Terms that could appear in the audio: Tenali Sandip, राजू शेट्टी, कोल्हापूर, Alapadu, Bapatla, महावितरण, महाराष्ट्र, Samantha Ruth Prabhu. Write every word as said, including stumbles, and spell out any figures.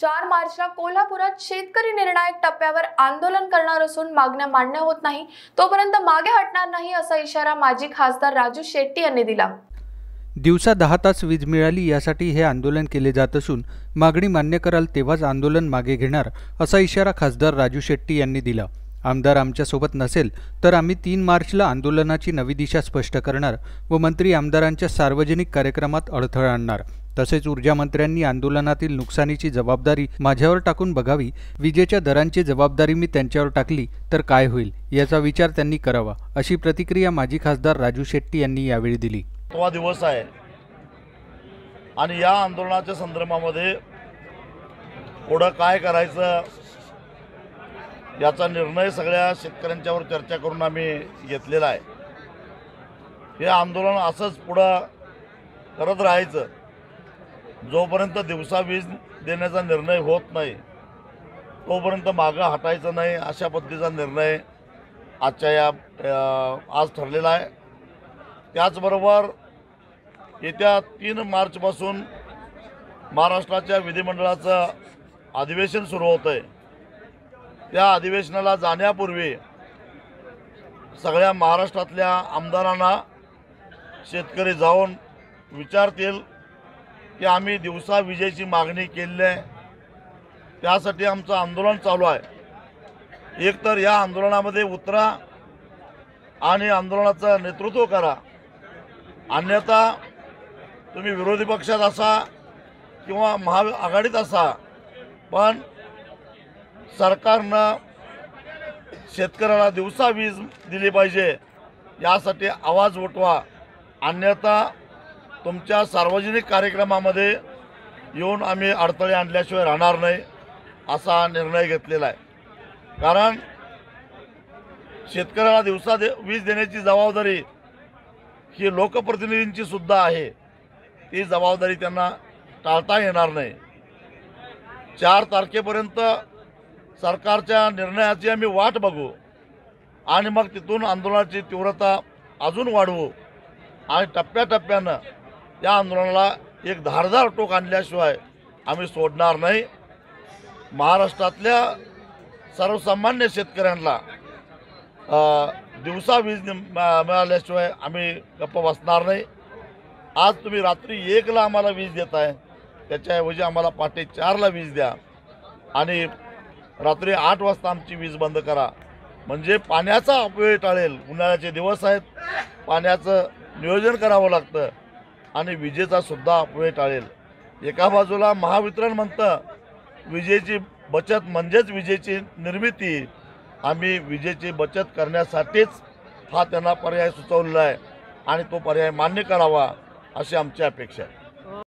चार मार्चला कोल्हापुरात शेतकरी निर्णायक टप्प्यावर आंदोलन करणार असून मागण्या मान्य होत नाही तोपर्यंत मागे हटणार नाही असा इशारा माजी खासदार राजू शेट्टी यांनी दिला। दिवसा दहा तास वीज मिळाली यासाठी हे आंदोलन केले जात असून मागणी मान्य कराल तेव्हाच आंदोलन मागे घेणार असा इशारा खासदार राजू शेट्टी यांनी दिला। आमदार आमच्यासोबत नसेल तर आम्ही तीन मार्चला आंदोलनाची नवी दिशा स्पष्ट करणार व मंत्री आमदारांच्या सार्वजनिक कार्यक्रमात अडथळा आणणार, तसेच ऊर्जा मंत्र्यांनी आंदोलनातील नुकसानीची जबाबदारी माझ्यावर टाकून बघावी, विजेच्या दरांची जबाबदारी मी त्यांच्यावर टाकली तर काय होईल याचा विचार त्यांनी करावा अशी प्रतिक्रिया माजी खासदार राजू शेट्टी यांनी यावेळी दिली। तो दिवस आहे आणि या आंदोलनाच्या संदर्भामध्ये पुढे काय करायचं याचा निर्णय सगळ्या शेतकऱ्यांच्यावर चर्चा करून आम्ही घेतलेला आहे। हे आंदोलन असंच पुढे करत राहायचं जोपर्यंत दिवसा वीज देण्याचा निर्णय होत नाही तोपर्यंत मागे हटायचं नाही अशा पद्धतीचा निर्णय आजच्या या आज ठरलेला आहे। त्याचबरोबर येत्या तीन मार्चपासून महाराष्ट्राच्या विधिमंडळाचं अधिवेशन सुरू होतं आहे। त्या अधिवेशनाला जाण्यापूर्वी सगळ्या महाराष्ट्रातल्या आमदारांना शेतकरी जाऊन विचारतील कि आम्ही दिवसा विजेची मागणी केली आहे, त्यासाठी आमचं आंदोलन चालू आहे। एक तर या आंदोलनामध्ये उतरा आणि आंदोलनाचं नेतृत्व करा, अन्यथा तुम्ही विरोधी पक्षात असा किंवा महाआघाडीत असा पण सरकारनं शेतकऱ्याला दिवसा वीज दिली पाहिजे यासाठी आवाज उठवा, अन्यथा तुमच्या सार्वजनिक कार्यक्रमामध्ये येऊन आम्ही अडथळे आणल्याशिवाय राहणार नाही असा निर्णय घेतलेला आहे। कारण शेतकऱ्याला दिवसा दे वीज देण्याची जबाबदारी ही लोकप्रतिनिधींची सुद्धा आहे, ती जबाबदारी त्यांना टाळता येणार नाही। चार तारखेपर्यंत सरकारच्या निर्णयाची आम्ही वाट बघू आणि मग तिथून आंदोलनाची तीव्रता अजून वाढवू आणि टप्प्याटप्प्यानं या आंदोलनाला एक धारदार टोक आणल्याशिवाय आम्ही सोडणार नाही। महाराष्ट्रातल्या सर्वसामान्य शेतकऱ्यांना दिवसा वीज मिळाल्याशिवाय आम्ही गप्प बसणार नाही। आज तुम्ही रात्री एकला आम्हाला वीज देताय त्याच्याऐवजी आम्हाला पहाटे चारला वीज द्या आणि रात्री आठ वाजता आमची वीज बंद करा, म्हणजे पाण्याचा अपव्यय टाळेल। उन्हाळ्याचे दिवस आहेत, पाण्याचं नियोजन करावं लागतं आणि विजेचा सुद्धा अपव्यय टाळेल। एका बाजूला महावितरण म्हणतं विजेची बचत म्हणजेच विजेची निर्मिती, आम्ही विजेची बचत करण्यासाठीच हा त्यांना पर्याय सुचवलेला आहे आणि तो पर्याय मान्य करावा अशी आमची अपेक्षा आहे।